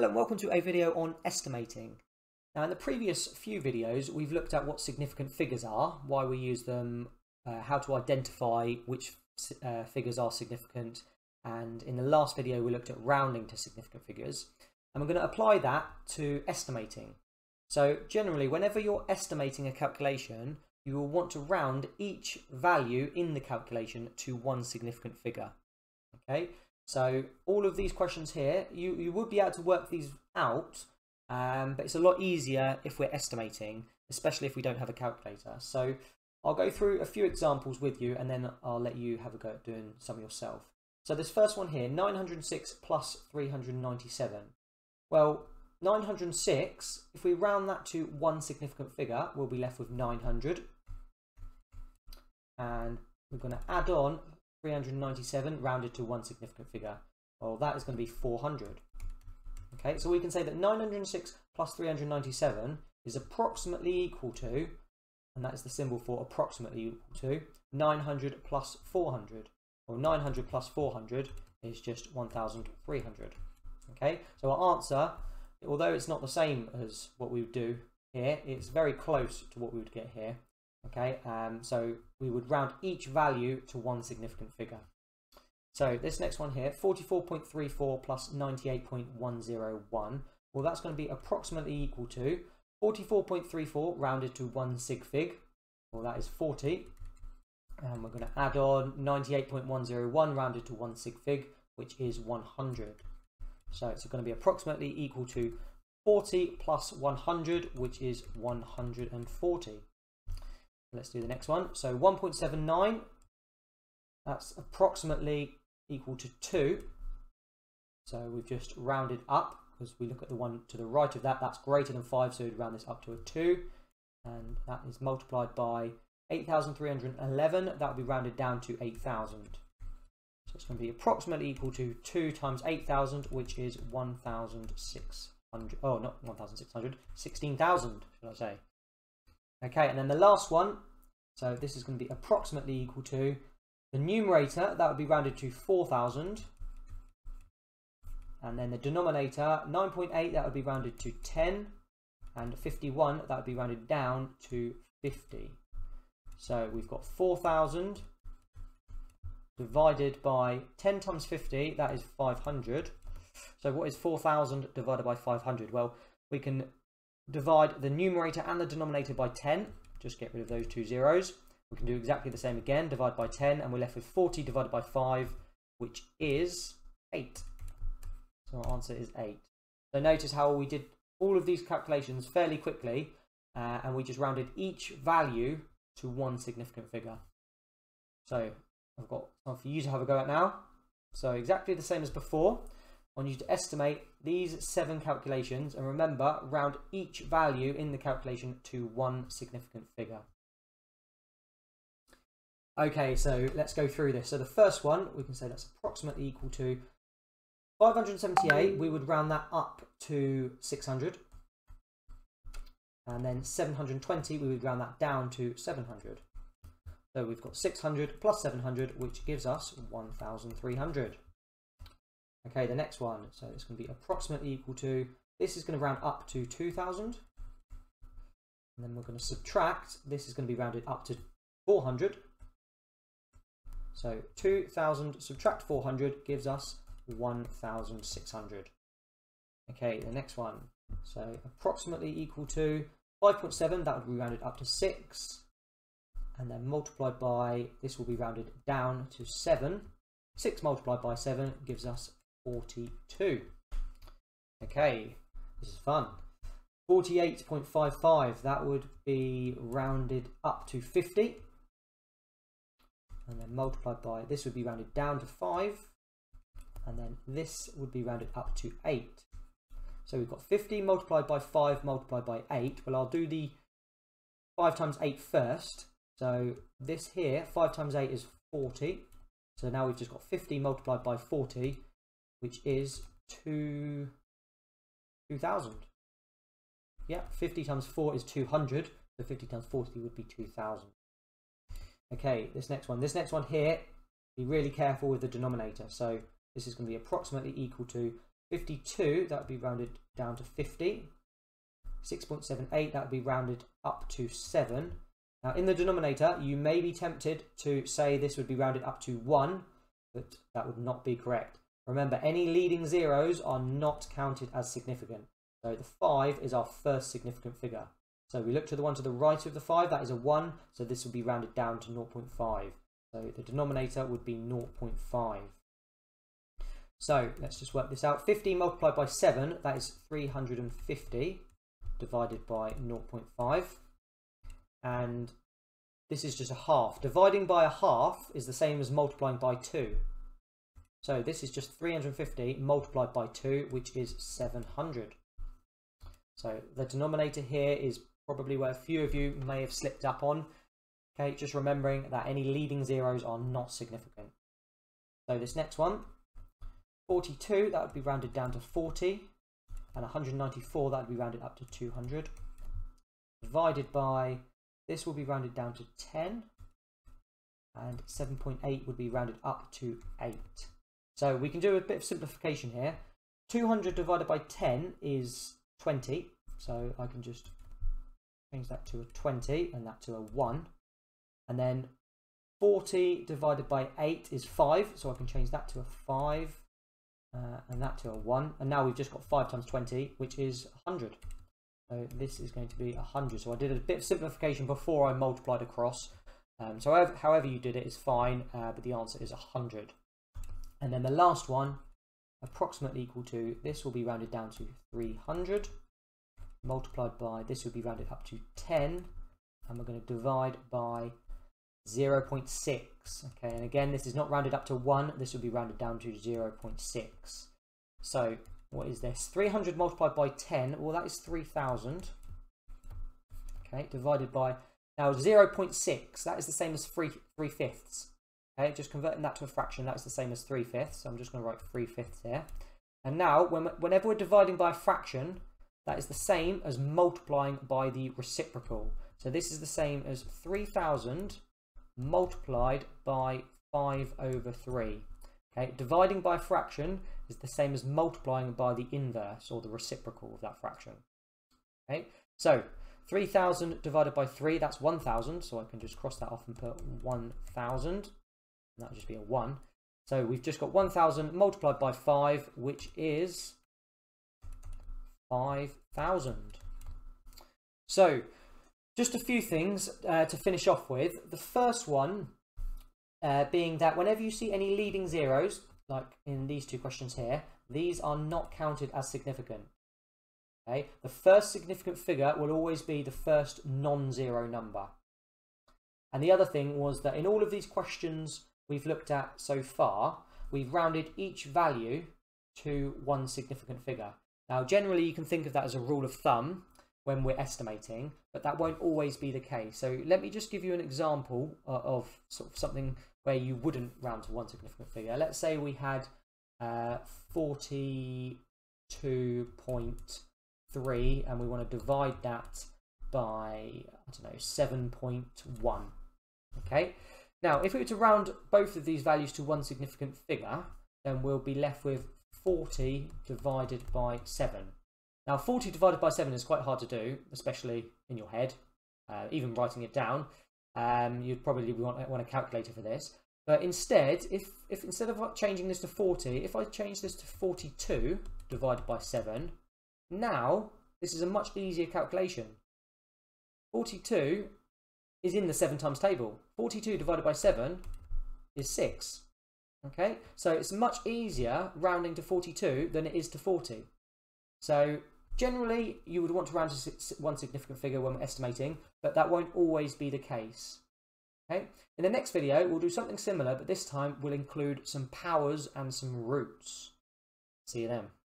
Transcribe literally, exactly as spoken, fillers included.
Hello and welcome to a video on estimating. Now in the previous few videos we've looked at what significant figures are, why we use them, uh, how to identify which uh, figures are significant, and in the last video we looked at rounding to significant figures, and we're going to apply that to estimating. So generally whenever you're estimating a calculation you will want to round each value in the calculation to one significant figure. Okay. So all of these questions here, you, you would be able to work these out, um, but it's a lot easier if we're estimating, especially if we don't have a calculator. So I'll go through a few examples with you and then I'll let you have a go at doing some yourself. So this first one here, nine hundred six plus three hundred ninety-seven. Well, nine hundred six, if we round that to one significant figure, we'll be left with nine hundred. And we're going to add on three hundred ninety-seven rounded to one significant figure. Well, that is going to be four hundred. Okay, so we can say that nine hundred six plus three hundred ninety-seven is approximately equal to, and that is the symbol for approximately equal to, nine hundred plus four hundred. Well, nine hundred plus four hundred is just one thousand three hundred. Okay, so our answer, although it's not the same as what we would do here, it's very close to what we would get here. Okay, um, so we would round each value to one significant figure. So this next one here, forty-four point three four plus ninety-eight point one zero one. Well, that's going to be approximately equal to forty-four point three four rounded to one sig fig. Well, that is forty. And we're going to add on ninety-eight point one zero one rounded to one sig fig, which is one hundred. So it's going to be approximately equal to forty plus one hundred, which is one hundred forty. Let's do the next one. So one point seven nine, that's approximately equal to two. So we've just rounded up because we look at the one to the right of that, that's greater than five, so we'd round this up to a two. And that is multiplied by eight thousand three hundred eleven, that would be rounded down to eight thousand. So it's going to be approximately equal to two times eight thousand, which is one thousand six hundred, oh not one thousand six hundred, sixteen thousand should I say. Okay, and then the last one, so this is going to be approximately equal to the numerator, that would be rounded to four thousand, and then the denominator, nine point eight, that would be rounded to ten, and fifty-one, that would be rounded down to fifty. So we've got four thousand divided by ten times fifty, that is five hundred. So what is four thousand divided by five hundred? Well, we can divide the numerator and the denominator by ten, just get rid of those two zeros. We can do exactly the same again, divide by ten, and we're left with forty divided by five, which is eight. So our answer is eight. So notice how we did all of these calculations fairly quickly, uh, and we just rounded each value to one significant figure. So I've got time for you to have a go at now. So exactly the same as before. I want you to estimate these seven calculations, and remember, round each value in the calculation to one significant figure. Okay, so let's go through this. So the first one, we can say that's approximately equal to five hundred seventy-eight, we would round that up to six hundred, and then seven hundred twenty, we would round that down to seven hundred. So we've got six hundred plus seven hundred, which gives us one thousand three hundred. Okay, the next one, so it's going to be approximately equal to, this is going to round up to two thousand, and then we're going to subtract, this is going to be rounded up to four hundred, so two thousand subtract four hundred gives us one thousand six hundred. Okay, the next one, so approximately equal to five point seven, that would be rounded up to six, and then multiplied by, this will be rounded down to seven, six multiplied by seven gives us forty-two. Okay, this is fun. forty-eight point five five, that would be rounded up to fifty, and then multiplied by, this would be rounded down to five, and then this would be rounded up to eight. So we've got fifty multiplied by five multiplied by eight. Well, I'll do the five times eight first. So this here, five times eight is forty. So now we've just got fifty multiplied by forty, which is two thousand. Yeah, fifty times four is two hundred, so fifty times forty would be two thousand. Okay, this next one. This next one here, be really careful with the denominator. So this is going to be approximately equal to fifty-two, that would be rounded down to fifty. six point seven eight, that would be rounded up to seven. Now in the denominator, you may be tempted to say this would be rounded up to one, but that would not be correct. Remember, any leading zeros are not counted as significant. So the five is our first significant figure. So we look to the one to the right of the five, that is a one, so this will be rounded down to zero point five. So the denominator would be zero point five. So let's just work this out. fifty multiplied by seven, that is three hundred fifty divided by zero point five. And this is just a half. Dividing by a half is the same as multiplying by two. So this is just three hundred fifty multiplied by two, which is seven hundred. So the denominator here is probably where a few of you may have slipped up on. Okay, just remembering that any leading zeros are not significant. So this next one, forty-two, that would be rounded down to forty, and one hundred ninety-four, that would be rounded up to two hundred. Divided by, this will be rounded down to ten, and seven point eight would be rounded up to eight. So we can do a bit of simplification here. two hundred divided by ten is twenty, so I can just change that to a twenty and that to a one. And then forty divided by eight is five, so I can change that to a five uh, and that to a one. And now we've just got five times twenty, which is one hundred. So this is going to be one hundred. So I did a bit of simplification before I multiplied across. Um, so however, however you did it is fine, uh, but the answer is one hundred. And then the last one, approximately equal to, this will be rounded down to three hundred, multiplied by, this will be rounded up to ten, and we're going to divide by zero point six. Okay, and again, this is not rounded up to one, this will be rounded down to zero point six. So what is this? three hundred multiplied by ten, well, that is three thousand. Okay, divided by, now zero point six, that is the same as three fifths. Okay, just converting that to a fraction, that's the same as three fifths, so I'm just going to write three fifths here. And now, when, whenever we're dividing by a fraction, that is the same as multiplying by the reciprocal. So this is the same as three thousand multiplied by five over three. Okay, dividing by fraction is the same as multiplying by the inverse, or the reciprocal of that fraction. Okay, so three thousand divided by three, that's one thousand, so I can just cross that off and put one thousand. That would just be a one. So we've just got one thousand multiplied by five, which is five thousand. So just a few things uh, to finish off with. The first one uh, being that whenever you see any leading zeros, like in these two questions here, these are not counted as significant. Okay? The first significant figure will always be the first non-zero number. And the other thing was that in all of these questions we've looked at so far, we've rounded each value to one significant figure. Now generally you can think of that as a rule of thumb when we're estimating, but that won't always be the case. So let me just give you an example of sort of something where you wouldn't round to one significant figure. Let's say we had uh, forty-two point three and we want to divide that by, I don't know, seven point one. Okay, now if we were to round both of these values to one significant figure, then we'll be left with forty divided by seven. Now forty divided by seven is quite hard to do, especially in your head, uh, even writing it down. Um, you'd probably want, want a calculator for this. But instead, if, if instead of changing this to forty, if I change this to forty-two divided by seven, now this is a much easier calculation. forty-two is in the seven times table. forty-two divided by seven is six. Okay, so it's much easier rounding to forty-two than it is to forty. So generally you would want to round to one significant figure when we're estimating, but that won't always be the case. Okay, in the next video we'll do something similar, but this time we'll include some powers and some roots. See you then.